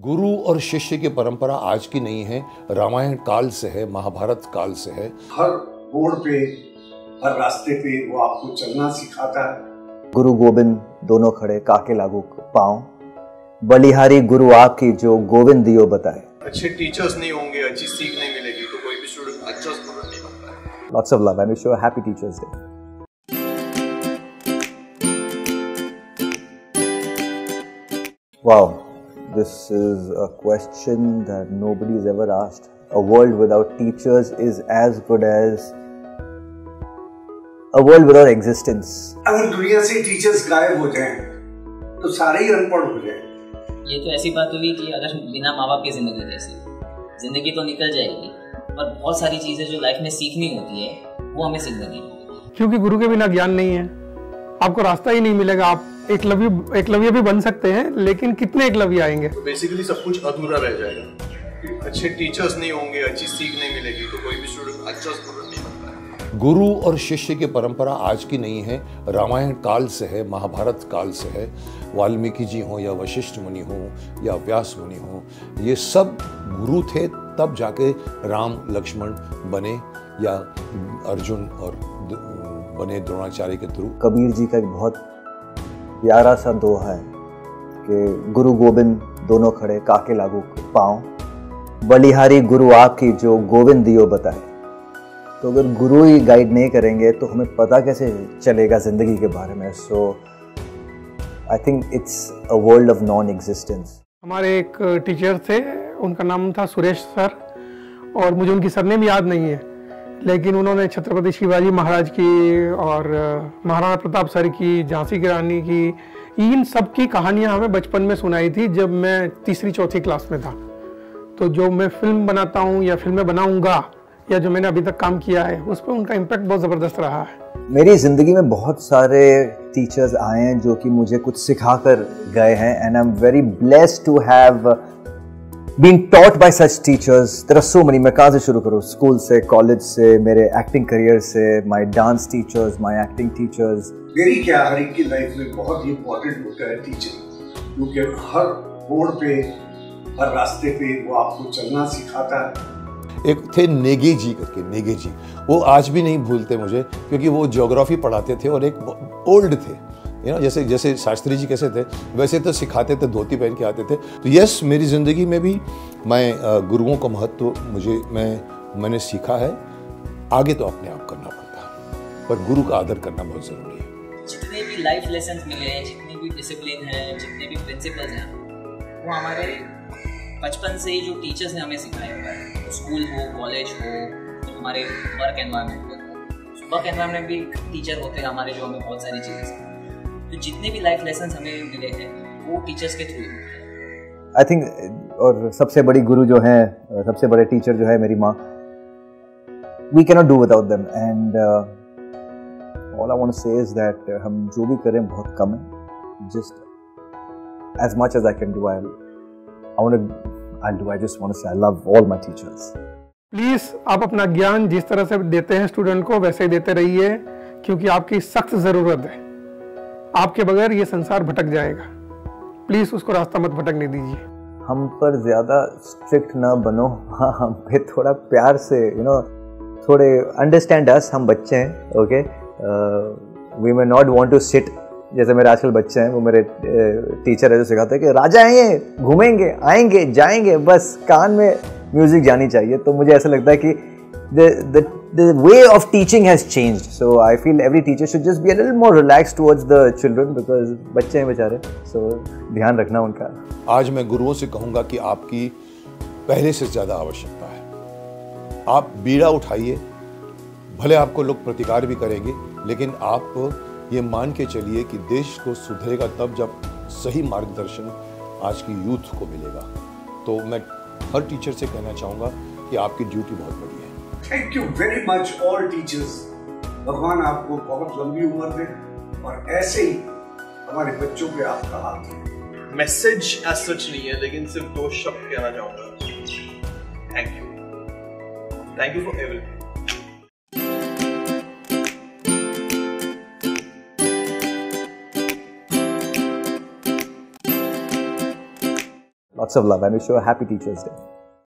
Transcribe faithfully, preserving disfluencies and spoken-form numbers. गुरु और शिष्य की परंपरा आज की नहीं है, रामायण काल से है, महाभारत काल से है। हर मोड़ पे, हर रास्ते पे वो आपको चलना सिखाता है। गुरु गोविंद दोनों खड़े काके लागू पाँव, बलिहारी गुरु आपकी जो गोविंद दियो बताए। अच्छे टीचर्स नहीं होंगे, अच्छी सीख नहीं मिलेगी तो कोई भी स्टूडेंट अच्छा स्टूडेंट नहीं बनता है। Lots of love and wish you a happy teachers day. Wow, this is a question that nobody has ever asked. A world without teachers is as good as a world without existence. अगर दुनिया से teachers गायब हो जाएं, तो सारे ही अनपढ़ हो जाएं। ये तो ऐसी बात हुई कि अगर बिना माँ बाप के जिंदगी कैसी, जिंदगी तो निकल जाएगी, पर बहुत सारी चीजें जो लाइफ में सीखनी होती है, वो हमें सीखनी होगी। क्योंकि गुरु के बिना ज्ञान नहीं है, आपको रास्ता ही नहीं मिलेगा। आप एकलव्य एकलव्य भी बन सकते हैं, लेकिन कितने एकलव्य आएंगे? बेसिकली सब कुछ अधूरा रह जाएगा। अच्छे टीचर्स नहीं होंगे, अच्छी सीख नहीं मिलेगी तो कोई भी स्टूडेंट अच्छा स्टूडेंट नहीं बनता है। गुरु और शिष्य की परंपरा आज की नहीं है, रामायण काल से है, महाभारत काल से है। वाल्मीकि जी हों या वशिष्ठ मुनि हों या व्यास मुनि हों, ये सब गुरु थे, तब जाके राम लक्ष्मण बने या अर्जुन और बने द्रोणाचार्य के थ्रू। कबीर जी का एक बहुत प्यारा सा दोहा है कि गुरु गोविंद दोनों खड़े काके लागू पाँव, बलिहारी गुरु आपकी जो गोविंद दियो बताए। तो अगर गुरु ही गाइड नहीं करेंगे तो हमें पता कैसे चलेगा जिंदगी के बारे में। So I think it's a world of non existence. हमारे एक टीचर थे, उनका नाम था सुरेश सर, और मुझे उनकी सरनेम याद नहीं है, लेकिन उन्होंने छत्रपति शिवाजी महाराज की और महाराणा प्रताप सर की, झांसी की रानी की, इन सब की कहानियाँ हमें बचपन में सुनाई थी जब मैं तीसरी चौथी क्लास में था। तो जो मैं फिल्म बनाता हूँ या फिल्में बनाऊँगा या जो मैंने अभी तक काम किया है, उस पर उनका इम्पैक्ट बहुत ज़बरदस्त रहा है। मेरी ज़िंदगी में बहुत सारे टीचर्स आए हैं जो कि मुझे कुछ सिखा कर गए हैं, and I am very blessed to have Being taught by such teachers, there are so many. मैं कहाँ से शुरू करूँ? स्कूल से, कॉलेज से, मेरे एक्टिंग करियर से, my dance teachers, my acting teachers. मेरी क्या हर एक की लाइफ में बहुत ही इम्पोर्टेंट होता है टीचर, क्योंकि हर मोड़ पे, हर रास्ते पे वो आपको चलना सिखाता है। एक थे नेगी जी करके, नेगी जी, वो आज भी नहीं भूलते मुझे, क्योंकि वो ज्योग्राफी पढ़ाते थे और एक ओल्ड थे। You know, जैसे जैसे शास्त्री जी कैसे थे वैसे तो सिखाते थे, धोती पहन के आते थे। तो यस, मेरी ज़िंदगी में भी मैं गुरुओं का महत्व मुझे मैं मैंने सीखा है। आगे तो अपने आप करना पड़ता है, पर गुरु का आदर करना बहुत ज़रूरी है। जितने भी लाइफ लेसन मिले हैं, जितने भी डिसिप्लिन हैं, जितने भी प्रिंसिपल्स हैं, वो हमारे बचपन से ही जो टीचर्स ने हमें सिखाया हुआ है, स्कूल हो, कॉलेज हो, हमारे वर्क एनवायरनमेंट हो, वर्क एनवायरनमेंट भी टीचर होते हैं हमारे जो हमें बहुत सारी चीज़ें। तो जितने भी लाइफ लेसन्स हमें मिले हैं वो टीचर्स के थ्रू। आई थिंक और सबसे बड़ी गुरु जो है, सबसे बड़े टीचर जो है मेरी माँ। We can not do without them, and all I want to say is that हम जो भी करें बहुत कम है। Just as much as I can do I want I do I just want to say I love all my teachers. Please आप अपना ज्ञान जिस तरह से देते हैं स्टूडेंट को वैसे ही देते रहिए, क्योंकि आपकी सख्त जरूरत है। आपके बगैर ये संसार भटक जाएगा। प्लीज उसको रास्ता मत भटकने दीजिए। हम पर ज्यादा स्ट्रिक्ट ना बनो, हाँ, हम पे थोड़ा प्यार से, यू नो, थोड़े अंडरस्टैंड अस। हम बच्चे हैं, okay, we may not want to sit. जैसे मेरे आजकल बच्चे हैं, वो मेरे टीचर है जो सिखाते हैं कि राजा हैं ये, घूमेंगे, आएंगे, जाएंगे, बस कान में म्यूजिक जानी चाहिए। तो मुझे ऐसा लगता है कि the The way of teaching has changed, so I feel every teacher should just be a little more relaxed towards the children because बच्चे हैं बेचारे, so ध्यान रखना उनका। आज मैं गुरुओं से कहूँगा कि आपकी पहले से ज़्यादा आवश्यकता है। आप बीड़ा उठाइए, भले आपको लोग प्रतिकार भी करेंगे, लेकिन आप ये मान के चलिए कि देश को सुधरेगा तब जब सही मार्गदर्शन आज की यूथ को मिलेगा। तो मैं हर टीचर से कहना चाहूँगा कि आपकी ड्यूटी बहुत बड़ी है। Thank you very much all teachers. भगवान आपको बहुत लंबी उम्र दे और ऐसे ही हमारे बच्चों पे आपका हाथ है। मैसेज as such नहीं है, लेकिन सिर्फ दो शब्द कहना चाहूँगा, thank you, thank you for everything. Lots of love and wish you a happy Teacher's Day.